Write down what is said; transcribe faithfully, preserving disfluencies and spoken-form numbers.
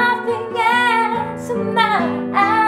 nothing else in my eyes.